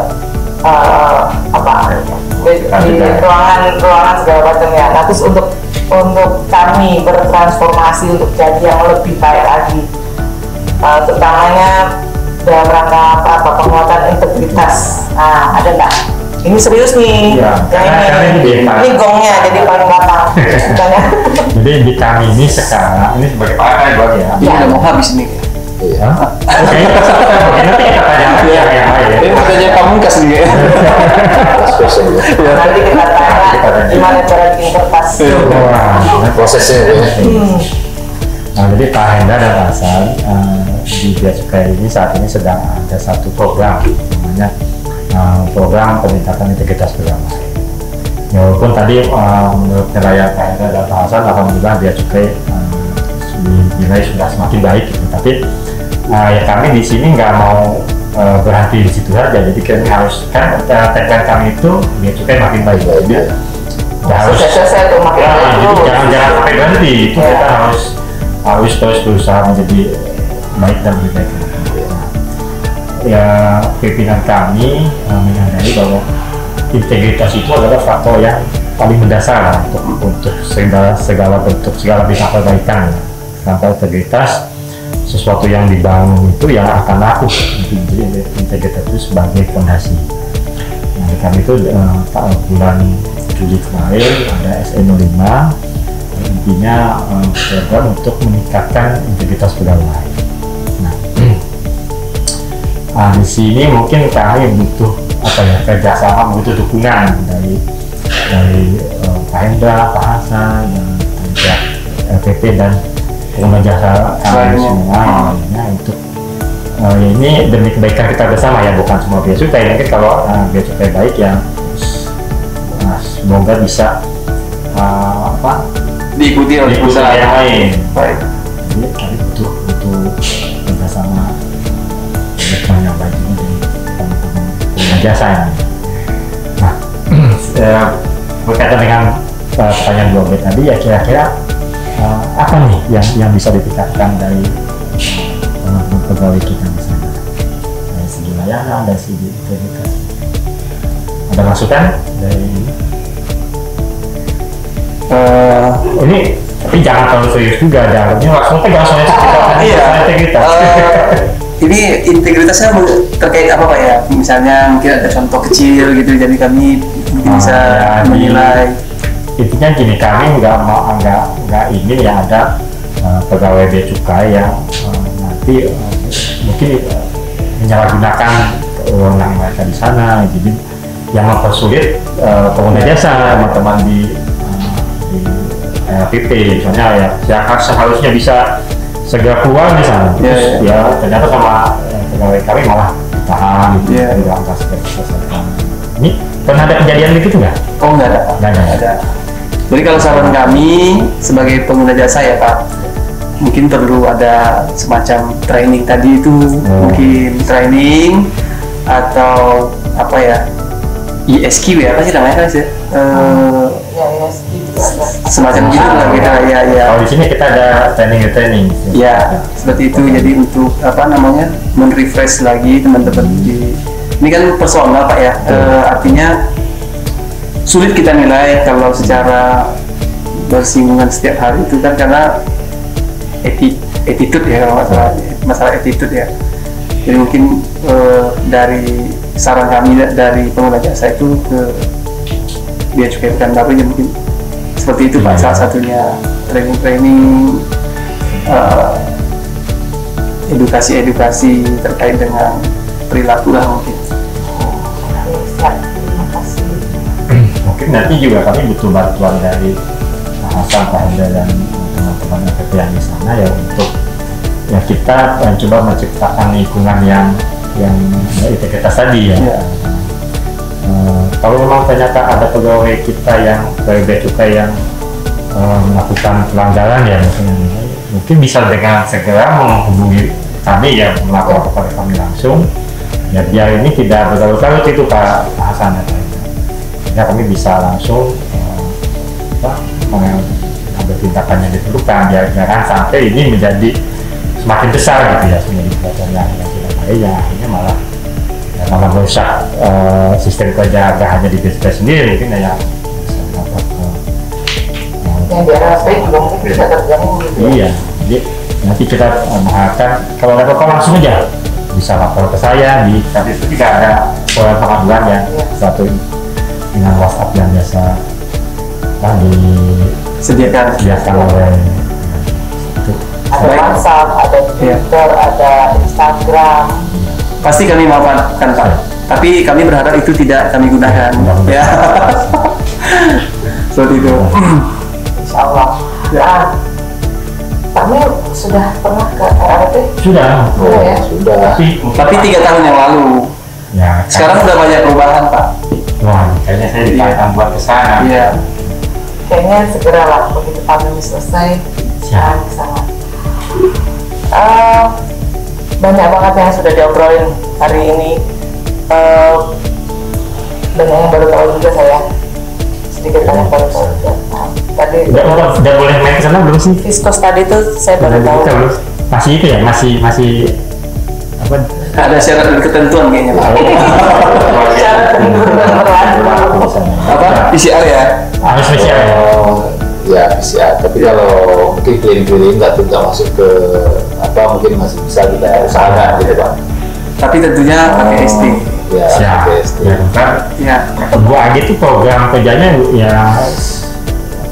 apa di ruangan-ruangan segala macam ya. Nah terus untuk untuk kami bertransformasi untuk jadi yang lebih baik lagi, terutamanya dalam rangka apa, apa penguatan integritas. Nah ada nggak? Ini serius nih. Ya, karena ini, ini gongnya jadi paling matang. Jadi di kami ini sekarang ini sebagai partai buat ya. Ini udah mau habis nih. Iya. Oke. Nanti kita tanya lagi yang lain. Ini pertanyaan pamungkas nih. Nanti kita tanya gimana cara interpretasi. Prosesnya. Nah, jadi Pak Hendra dan Pak Hasan uh, di Bea Cukai ini saat ini sedang ada satu program namanya uh, program peningkatan integritas beramai. Ya, walaupun tadi uh, menurut penilaian Pak Hendra dan Pak Hasan, alhamdulillah Bea Cukai uh, dinilai sudah semakin baik. Gitu. Tapi uh, ya kami di sini nggak mau uh, berhenti di situ saja. Jadi kami harus kan tagline kami itu Bea Cukai makin baik. Jadi oh, harus selesai tuh makin baik. Nah, jadi jangan-jangan sampai berhenti. Itu ya. Kita harus harus terus berusaha menjadi baik dan lebih baik. Ya pimpinan kami uh, menyadari bahwa integritas itu adalah faktor yang paling mendasar untuk untuk segala segala bentuk segala bidang perbaikan. Tanpa integritas sesuatu yang dibangun itu yang akan laku. Jadi integritas itu sebagai fondasi. Nah, kami itu uh, bulan Juli kemarin ada S E nol lima. Intinya program untuk meningkatkan integritas pegawai. Nah, nah di sini mungkin kami butuh apa ya kerjasama, butuh dukungan dari dari uh, Pak Hendra, Pak Hasan, dan R A P P dan rumah jasa kami semua namanya itu. Uh, ini demi kebaikan kita bersama ya, bukan semua bea cukai. Mungkin kalau uh, bea cukai baik ya, nah, semoga bisa uh, apa diikuti oleh usaha yang lain. Baik. Jadi kami butuh butuh kerjasama bersama yang baik ini dari teman-teman rumah jasa. Nah, uh, berkaitan dengan uh, pertanyaan dua bea tadi ya, kira-kira uh, apa nih yang yang bisa ditingkatkan dari pegawai kita misalnya, dari segi layanan, dari segi integritas. Ada masukan dari uh, ini? Tapi jangan terlalu serius juga, jangan langsung pegang soal integritas. Ini integritasnya terkait apa Pak ya? Misalnya mungkin ada contoh kecil gitu, jadi kami mungkin bisa uh, jadi, menilai. Intinya gini, kami nggak mau nggak nggak ingin ya ada uh, pegawai bea cukai yang uh, nanti uh, mungkin uh, menyalahgunakan kewenangan mereka di sana, jadi yang mempersulit uh, pengguna jasa teman-teman di uh, di R A P P misalnya ya, yang seharusnya bisa segera keluar di sana, terus yeah, yeah. ya ternyata sama uh, pegawai kami malah ditahan gitu, yeah. di dalam kasus kesehatan. Ini pernah ada kejadian begitu nggak? Oh nggak ada, nggak ada. ada. Jadi kalau saran kami sebagai pengguna jasa ya Pak, mungkin perlu ada semacam training tadi itu, hmm. mungkin training atau apa ya, I S Q ya, apa sih namanya guys ya? Uh, ya I S Q juga ada. Semacam gitu lah kita ya ya. Kalau di sini kita ada training training. Ya seperti itu, jadi untuk apa namanya men-refresh lagi teman-teman di. Ini kan personal Pak ya, hmm. uh, artinya sulit kita nilai kalau secara bersinggungan setiap hari itu kan, karena Eti, attitude ya kalau masalah, masalah attitude ya. Jadi mungkin uh, dari saran kami dari pengguna jasa itu ke bea cukai Pekanbaru ya, mungkin seperti itu Pak, salah satunya training-training, uh, edukasi-edukasi terkait dengan perilaku lah mungkin. Mungkin nanti juga kami butuh bantuan dari Pak Hasan, Pak Hendra dan teman-teman P P yang di sana ya, untuk ya kita mencoba menciptakan lingkungan yang yang ya, integritas tadi ya. Yeah. Uh, kalau memang ternyata ada pegawai kita yang pegawai cukai yang uh, melakukan pelanggaran ya, mungkin mungkin bisa dengan segera menghubungi kami ya, melaporkan kepada kami langsung ya, biar ini tidak berlarut-larut itu Pak Hasan ya, ya kami bisa langsung uh, apa, tindakan yang diperlukan, biar jangan sampai ini menjadi semakin besar gitu ya, menjadi pelatihan yang tidak baik yang akhirnya malah ya, malah merusak uh, sistem kerja nggak hanya di bea sendiri, mungkin ya bisa dapat uh, yang diharapkan juga mungkin bisa terjamin gitu. Iya, jadi nanti kita mengharapkan kalau ada apa-apa langsung aja bisa lapor ke saya di tapi itu tidak ada soal pengaduan yang satu dengan WhatsApp yang biasa kan di sediakan sediakan oleh itu. Ada WhatsApp, ada Twitter, ya. Ada Instagram. Pasti kami manfaatkan Pak. Ya. Tapi kami berharap itu tidak kami gunakan. Ya. Seperti itu. Insya Allah. Ya. Ah, kami sudah pernah ke R A P P? Sudah. Oh, ya. Sudah. Tapi, tapi tiga tahun yang lalu. Ya. Sekarang sudah banyak perubahan Pak. Wah, kayaknya saya dipaksa ya. buat kesana. Iya. Kayaknya segeralah begitu pandemi selesai jalan ke sana. Uh, banyak banget yang sudah diobrolin hari ini, uh, banyak yang baru tahu juga saya sedikit banyak baru tahu juga. Nah, tadi udah, udah, udah boleh main ke sana belum sih? Fiskos tadi tuh saya baru tahu. Masih itu ya, masih masih apa? Ada syarat dan ketentuan kayaknya Pak. Syarat dan ketentuan apa? P C R ya? Harus P C R ya? Ya P C R, tapi kalau mungkin keliling-keliling nggak masuk ke apa, mungkin masih bisa kita usahakan gitu Pak. Tapi tentunya pakai S T. Ya pakai S T. Ya Bu Agi itu program kerjanya ya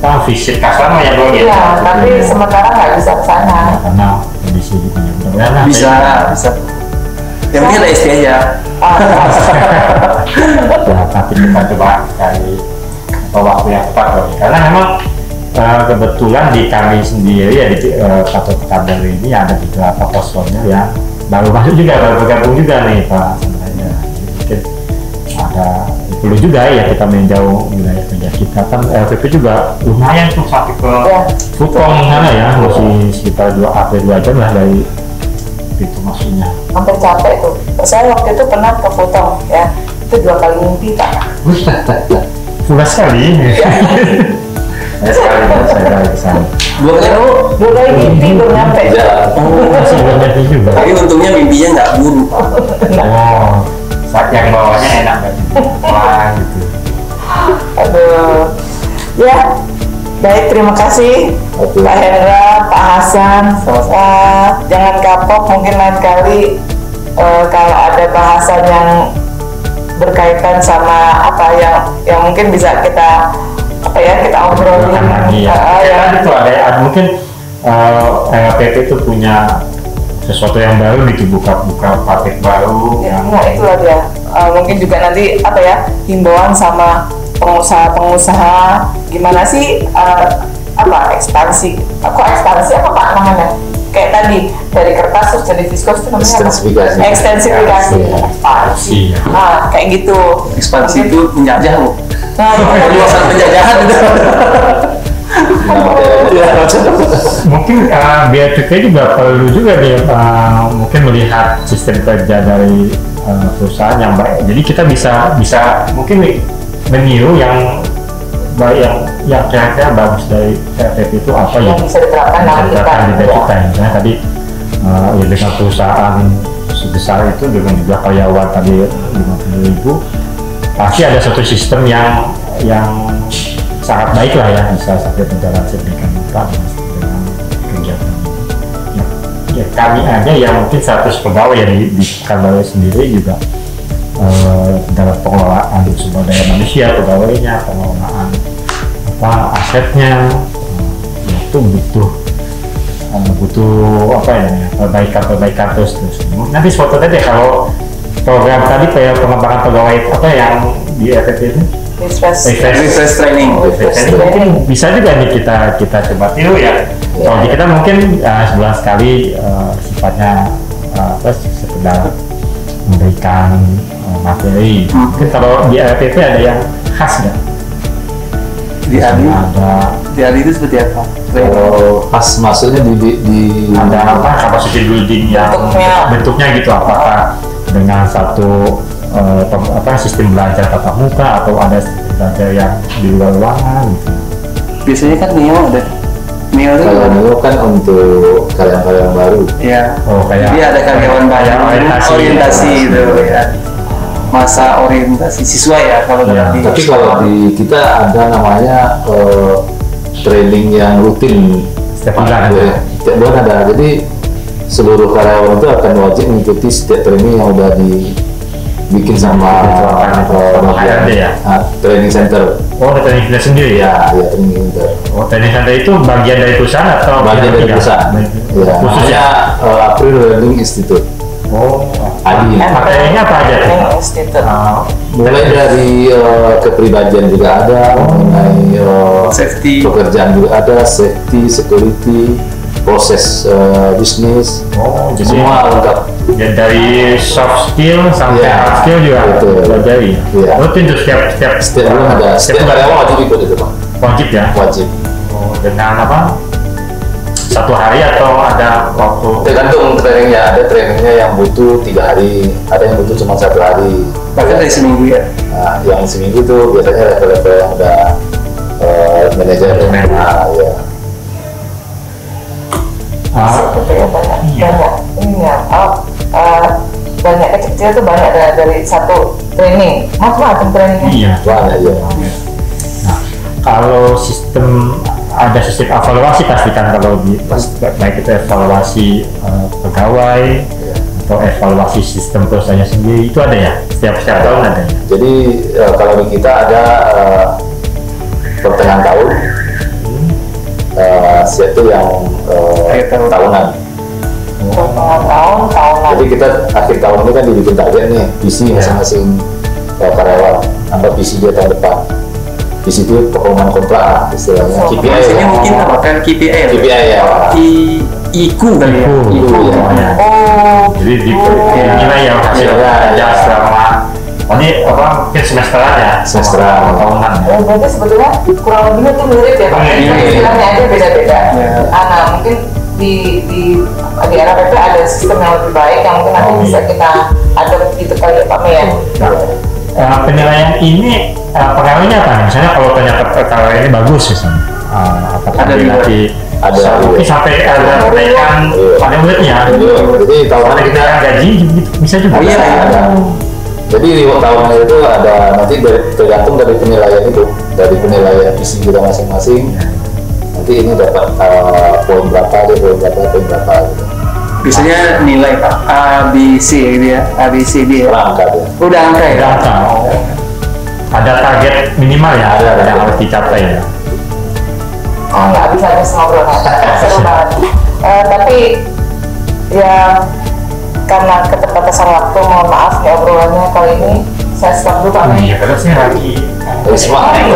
apa, visit customer ya Bu Agi? Iya, tapi sementara nggak bisa ke sana karena kondisi gitu ya. Bisa, bisa yang penting ada S T aja. Tapi kita coba cari waktu yang tepat, karena memang Uh, kebetulan di kami sendiri ya di uh, Kota Pekanbaru ini ada beberapa posponnya yang baru masuk juga, baru bergabung juga nih Pak sebenarnya. Mungkin ada perlu juga ya kita menjauh wilayah kerja kita kan R A P P juga lumayan tuh sampai ke Kupang sana ya, masih sekitar dua sampai dua jam lah dari pintu masuknya. Hampir capek tuh. Saya waktu itu pernah ke Kupang ya, itu dua kali mimpi Pak. Pulas sekali. Saya sekali saya kali ke sana. Dua kali kamu? Dua kali mimpi belum nyampe. Oh, masih belum nyampe juga. Tapi untungnya mimpinya nggak buruk. Oh. Saat yang bawahnya enak banget. Wah gitu. Aduh. Ya, baik terima kasih okay. Pak Hendra, Pak Hasan. Uh, jangan kapok, mungkin lain kali uh, kalau ada bahasan yang berkaitan sama apa yang yang mungkin bisa kita apa ya kita obrolin. Iya. Uh, ya itu ada mungkin uh, R A P P itu punya sesuatu yang baru gitu, buka-buka praktek baru ya, yang nah, itu ada uh, mungkin juga nanti apa ya himbauan sama pengusaha-pengusaha gimana sih uh, apa ekspansi aku ekspansi apa Pak namanya kayak tadi dari kertas terus jadi diskus itu namanya ekstensifikasi ekstensifikasi ekspansi ah kayak gitu ekspansi itu penjajah loh nah luasan penjajahan itu mungkin uh, Bea Cukai juga perlu juga dia uh, mungkin melihat sistem kerja dari uh, perusahaan yang baik. Jadi kita bisa bisa mungkin meniru yang baik yang yang kira-kira bagus dari R A P P itu apa yang bisa diterapkan di Bea Cukai. Nah tadi uh, ya dengan perusahaan sebesar itu dengan jumlah karyawan tadi lima puluh ribu pasti ada satu sistem yang yang sangat baik lah ya, bisa sampai berjalan sedemikian rupa dengan kegiatan ya, ya kami aja yang mungkin seratus pegawai ya di, di Pekanbaru sendiri juga eh, dalam pengelolaan sumber daya manusia pegawainya, pengelolaan apa asetnya eh, itu butuh eh, butuh apa ya perbaikan-perbaikan terus terus nanti suatu tadi kalau program tadi kayak pengembangan pegawai apa yang di R A P P itu refresh refresh training mungkin bisa juga nih kita kita coba tiru ya kalau yeah. Kita mungkin uh, sebulan sekali uh, sifatnya uh, apa sekedar memberikan uh, materi hmm. Mungkin kalau di R A P P ada yang khas nggak di hari ada di hari itu seperti apa kalau khas maksudnya di di, di ada apa kapasitas building yang bentuknya, bentuknya gitu apakah dengan satu Uh, apa sistem belajar tatap muka atau ada belajar yang di luar ruangan gitu. Biasanya kan Neo ada Neo kalau Neo kan untuk karyawan-karyawan baru. Iya. Oh, kayak jadi ada karyawan baru orientasi, orientasi itu ya. Masa orientasi siswa ya kalau ya. Di tapi kalau di kita ada namanya uh, training yang rutin setiap bulan. Ya. Setiap bulan ada. Jadi seluruh karyawan itu akan wajib mengikuti setiap training yang udah di bikin sama bagian ya? Training center. Oh, ada training center sendiri ya? Iya, training center. Oh, training center itu bagian dari perusahaan atau bagian dari perusahaan? Ya, khususnya uh, April Learning Institute. Oh, Adi. Eh, materinya apa aja? Learning Institute. Nah, mulai dari uh, kepribadian juga ada, mengenai uh, safety, pekerjaan juga ada, safety, security, proses uh, bisnis. Oh, jadi semua lengkap. Ya dari soft skill sampai yeah, hard skill juga pelajari. Yeah. Rutin tuh setiap setiap setiap ada. Setiap karyawan wajib ikut itu Pak. Wajib ya? Wajib. Oh, dengan apa? Satu hari atau ada waktu? Tergantung trainingnya. Ada trainingnya yang butuh tiga hari, ada yang butuh cuma satu hari. Bahkan dari seminggu ya? Nah, yang seminggu tuh biasanya level-level yang udah uh, manajer. Nah, ya. Ah, banyak banyak iya. Ini ya, oh, uh, banyak kecil-kecil itu banyak dari, dari satu training, macam-macam trainingnya. Iya, banyak ya. Nah, kalau sistem ada sistem evaluasi pastikan kalau di, baik itu evaluasi uh, pegawai iya. Atau evaluasi sistem perusahaannya sendiri itu ada ya setiap setiap tahun ada. Ya? Jadi uh, kalau di kita ada uh, pertengahan tahun. Uh, situ yang uh, tahunan. tahunan. Tahun, tahunan. Jadi kita akhir tahun ini kan dibikin target nih, visi masing-masing yeah. Karyawan, apa visi dia tahun depan. di situ performa kontrak istilahnya oh, K P I ya. Mungkin apakah K P I K P I ya I, IKU kali ya IKU ya oh jadi di nilai yang hasil kerja selama oh ini apa mungkin semesteran ya semesteran tahunan ya berarti sebetulnya kurang lebih itu mirip ya Pak istilahnya aja beda-beda nah mungkin di di di R A P P ada sistem yang lebih baik yang mungkin nanti bisa kita adopt gitu kali Pak Me ya. Uh, penilaian ini uh, pengaruhnya apa? Misalnya kalau ternyata penilaian ini bagus misalnya uh, apakah nanti ada ini sampai ada penilaian pada muridnya jadi tahunan kita gaji gitu, bisa juga oh, iya, ada, ada. Jadi reward tahunan itu ada nanti dari, tergantung dari penilaian itu dari penilaian isi kita masing-masing nanti ini dapat uh, poin berapa, dia poin berapa, poin berapa gitu. Biasanya nilai Pak A B C gitu ya A B C D ya. Udah angka ya. Udah angka ya. Udah angka. Ada target minimal ya ada, ada yang harus dicapai ya. Ah nggak bisa harus ngobrol seru banget. Uh, tapi ya karena keterbatasan waktu mohon maaf ya obrolannya kali ini saya stop dulu Pak. Iya karena saya lagi. Semua kami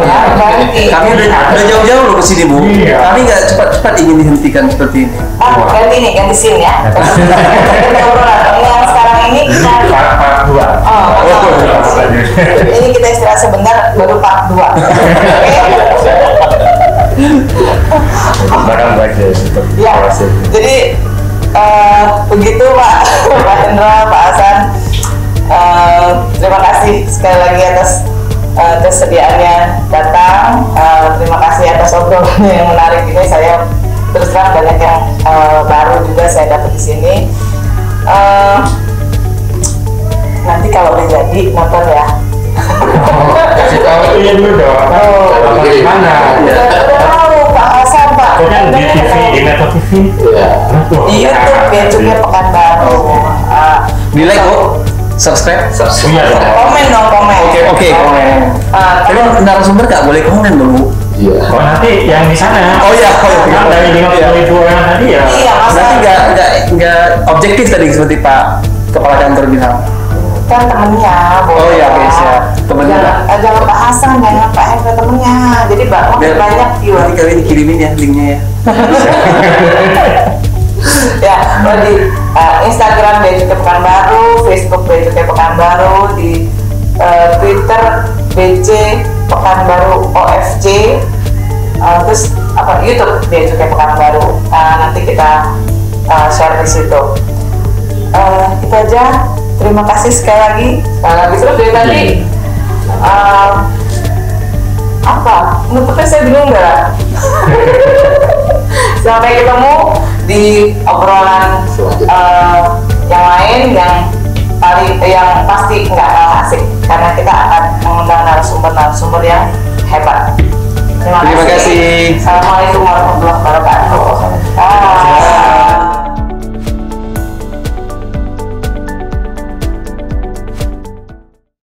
udah jauh-jauh loh kesini Bu. Kami nggak cepat-cepat ingin dihentikan seperti ini. Ah, ganti nih, ganti scene ya. Yang sekarang ini kita oh, ini kita istirahat sebentar baru part dua. Barang baca seperti biasa. Jadi begitu Pak Pak Hendra, Pak Hasan. Terima kasih sekali lagi atas Uh, kesediaannya datang. Uh, terima kasih atas obrolannya yang menarik ini. Saya terus terang banyak yang uh, baru juga saya dapat di sini. Uh, nanti kalau udah jadi nonton ya. Kasih tahu ini dulu dong. Oh, di mana? Udah tahu Pak Hasan Pak. Di T V, di Metro T V. Iya. Iya tuh, YouTube-nya Pekanbaru. Di like kok. Subscribe, subscribe, iya, ya. Komen dong komen. Oke okay, oke okay, komen. Uh, Kalau narasumber nggak boleh komen dulu. Iya. Yeah. Oh nanti yang di sana. Oh iya. Oh, yang dari lima puluh ribu orang tadi ya. Iya. Nanti nggak nggak nggak objektif tadi seperti Pak Kepala Kantor bilang. Kan temennya. Oh iya guys ya. Temennya. Jangan, jangan Pak Hasan jangan Pak Hendra temennya. Jadi bakal banyak view. Nanti kalian dikirimin ya linknya ya. Ya di uh, Instagram Bea Cukai Pekanbaru, Facebook Bea Cukai Pekanbaru, di uh, Twitter B C Pekanbaru O F C, uh, terus apa YouTube Bea Cukai Pekanbaru. Uh, nanti kita uh, share di situ. Uh, itu aja. Terima kasih sekali lagi. Sekali lagi terus dari tadi uh, apa? Nutupnya saya bingung nggak? Sampai ketemu di obrolan uh, yang lain yang paling yang pasti nggak kalah asik karena kita akan mengundang narasumber narasumber yang hebat. Terima, Terima kasih. kasih. Assalamualaikum warahmatullahi wabarakatuh.